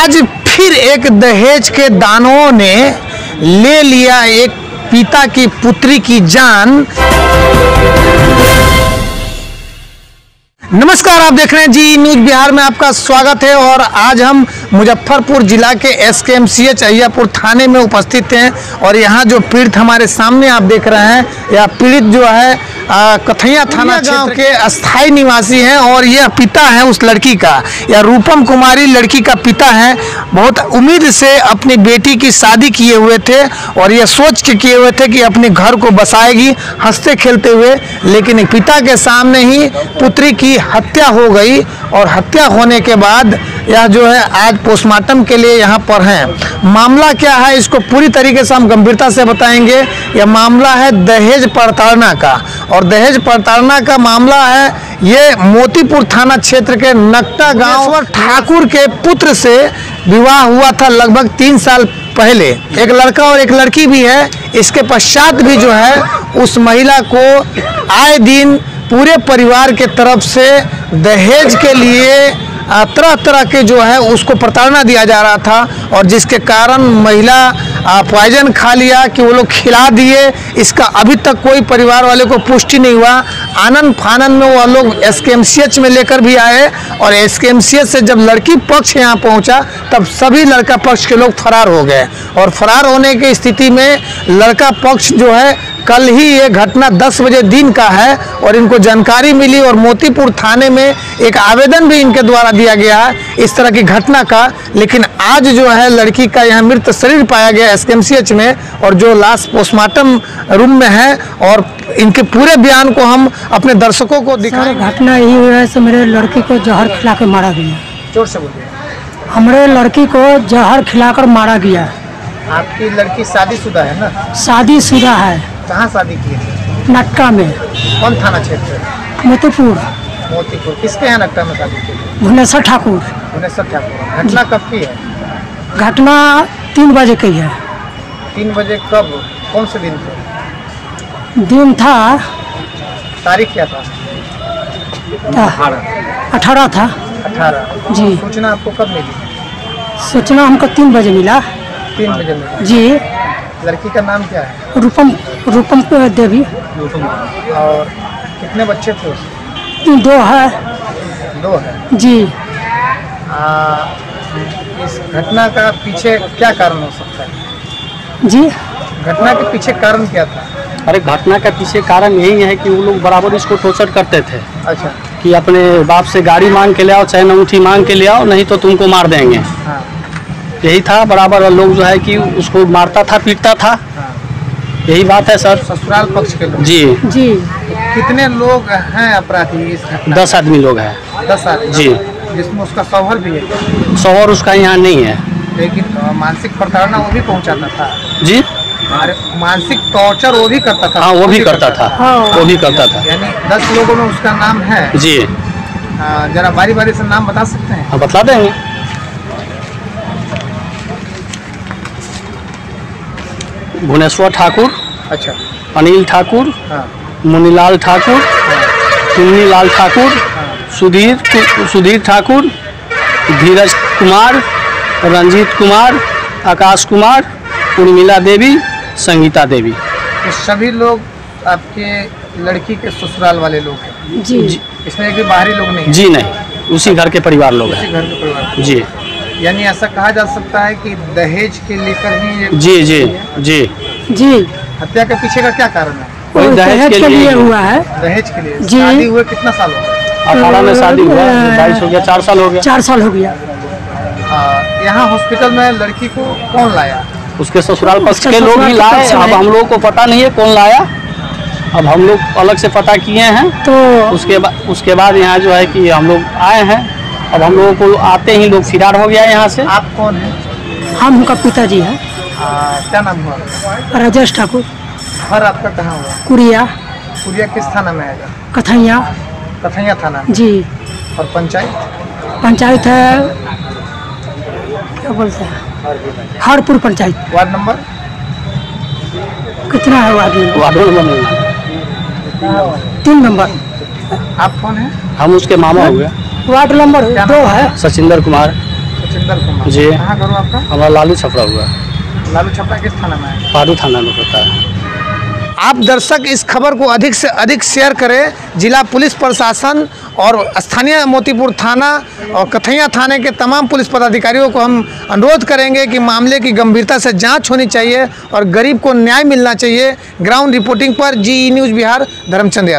आज फिर एक दहेज के दानवों ने ले लिया एक पिता की पुत्री की जान। नमस्कार, आप देख रहे हैं जी न्यूज़ बिहार में आपका स्वागत है। और आज हम मुजफ्फरपुर ज़िला के एसकेएमसीएच अहियापुर थाने में उपस्थित हैं और यहाँ जो पीड़ित हमारे सामने आप देख रहे हैं, यह पीड़ित जो है कथैया थाना गांव के अस्थाई निवासी हैं और यह पिता है उस लड़की का, यह रूपम कुमारी लड़की का पिता है। बहुत उम्मीद से अपनी बेटी की शादी किए हुए थे और यह सोच के किए हुए थे कि अपने घर को बसाएगी हंसते खेलते हुए, लेकिन पिता के सामने ही पुत्री की हत्या हो गई। और हत्या होने के बाद यह जो है आज पोस्टमार्टम के लिए यहाँ पर हैं। मामला क्या है इसको पूरी तरीके से हम गंभीरता से बताएंगे। यह मामला है दहेज प्रताड़ना का, और दहेज प्रताड़ना का मामला है ये मोतीपुर थाना क्षेत्र के नकटा गांव। ठाकुर के पुत्र से विवाह हुआ था लगभग 3 साल पहले, एक लड़का और एक लड़की भी है। इसके पश्चात भी जो है उस महिला को आए दिन पूरे परिवार के तरफ से दहेज के लिए तरह तरह के जो है उसको प्रताड़ना दिया जा रहा था, और जिसके कारण महिला पॉइजन खा लिया कि वो लोग खिला दिए। इसका अभी तक कोई परिवार वाले को पुष्टि नहीं हुआ। आनंद फानन में वो लोग एसकेएमसीएच में लेकर भी आए, और एसकेएमसीएच से जब लड़की पक्ष यहाँ पहुँचा तब सभी लड़का पक्ष के लोग फरार हो गए। और फरार होने की स्थिति में लड़का पक्ष जो है, कल ही ये घटना 10 बजे दिन का है और इनको जानकारी मिली और मोतीपुर थाने में एक आवेदन भी इनके द्वारा दिया गया है इस तरह की घटना का। लेकिन आज जो है लड़की का यहाँ मृत शरीर पाया गया एसकेएमसीएच में, और जो लाश पोस्टमार्टम रूम में है, और इनके पूरे बयान को हम अपने दर्शकों को दिखाएं। घटना यही हुई है, सो मेरे लड़की को जहर खिला कर मारा गया। जोर से बोलिए। हमारे लड़की को जहर खिलाकर मारा गया। आपकी लड़की शादीशुदा है ना? शादीशुदा है। कहाँ शादी की है? नक्का में। कौन थाना क्षेत्र? मोतीपुर। मोतीपुर। किसके यहाँ नक्का में शादी की? भुवनेश्वर ठाकुर। भुवनेश्वर ठाकुर। घटना कब की है? घटना 3 बजे की है। 3 बजे? कब? कौन से दिन थे? दिन था, तारीख क्या था? 18 था। 18 जी। सूचना आपको कब मिली? सूचना हमको 3 बजे मिला। 3 बजे मिला जी। लड़की का नाम क्या है? रूपम देवी। रूपम। और कितने बच्चे थे? 2 है। 2 है जी। इस घटना का पीछे क्या कारण हो सकता है जी? घटना के पीछे कारण क्या था? अरे घटना का पीछे कारण यही है कि वो लोग बराबर इसको टॉर्चर करते थे। अच्छा। कि अपने बाप से गाड़ी मांग के ले आओ, चाहे अंगूठी मांग के ले आओ, नहीं तो तुमको मार देंगे। हाँ। यही था बराबर, लोग जो है कि उसको मारता था, पीटता था। यही बात है सर। ससुराल पक्ष के लोग जी जी। कितने लोग हैं अपराधी? 10 आदमी लोग हैं। 10 आदमी जी, जिसमें उसका शौहर भी है। शौहर उसका यहाँ नहीं है, लेकिन मानसिक प्रताड़ना वो भी पहुँचाता था जी। मानसिक टॉर्चर वो भी करता था। हाँ, वो भी करता था। यानी 10 लोगों में उसका नाम है जी। जरा बारी बारी से नाम बता सकते हैं? हाँ, बता देंगे। भुवनेश्वर ठाकुर। अच्छा। अनिल ठाकुर। हाँ। मुनिलाल ठाकुर। हाँ। मुनिलाल ठाकुर। हाँ। सुधीर ठाकुर, धीरज कुमार, रंजीत कुमार, आकाश कुमार, उर्मिला देवी, संगीता देवी। ये सभी लोग आपके लड़की के ससुराल वाले लोग हैं जी। इसमें एक भी बाहरी लोग नहीं जी? नहीं, उसी घर के परिवार लोग हैं। घर के परिवार जी। यानी ऐसा कहा जा सकता है कि दहेज के लेकर ही जी जी जी जी। हत्या के पीछे का क्या कारण है? कोई दहेज के लिए हुआ है। दहेज के लिए जी। शादी हुए कितना साल हो गया? 18 में शादी हुआ, 22 हो गया, 4 साल हो गया। 4 साल हो गया। यहाँ हॉस्पिटल में लड़की को कौन लाया? उसके ससुराल पक्ष के लोग ही लाए। अब हम लोग को पता नहीं है कौन लाया, अब हम लोग अलग से पता किए हैं। तो उसके बाद यहाँ जो है कि हम लोग आए हैं। अब हम लोगों को आते ही लोग फिरार हो गया यहाँ से। आप कौन हैं? हम उनका पिताजी हैं। क्या नाम हुआ? राजेश ठाकुर। घर आपका कहाँ हुआ? कुरिया। कुरिया किस थाना में आएगा? कथैया। कथैया थाना जी। और पंचायत? पंचायत है, क्या बोलते हैं, हरपुर पंचायत। वार्ड नंबर कितना है? Ward number 3 number. आप कौन है? हम उसके मामा हुए। वार्ड नंबर 2 है। सचिंदर कुमार। सचिंदर कुमार जी। कहाँ घर आपका? हमारा लालू छपरा हुआ। लालू छपरा किस थाना में है? पारू थाना में होता है। आप दर्शक इस खबर को अधिक से अधिक शेयर करें। जिला पुलिस प्रशासन और स्थानीय मोतीपुर थाना और कथैया थाने के तमाम पुलिस पदाधिकारियों को हम अनुरोध करेंगे कि मामले की गंभीरता से जांच होनी चाहिए और गरीब को न्याय मिलना चाहिए। ग्राउंड रिपोर्टिंग पर जी न्यूज़ बिहार, धर्मचंद यादव।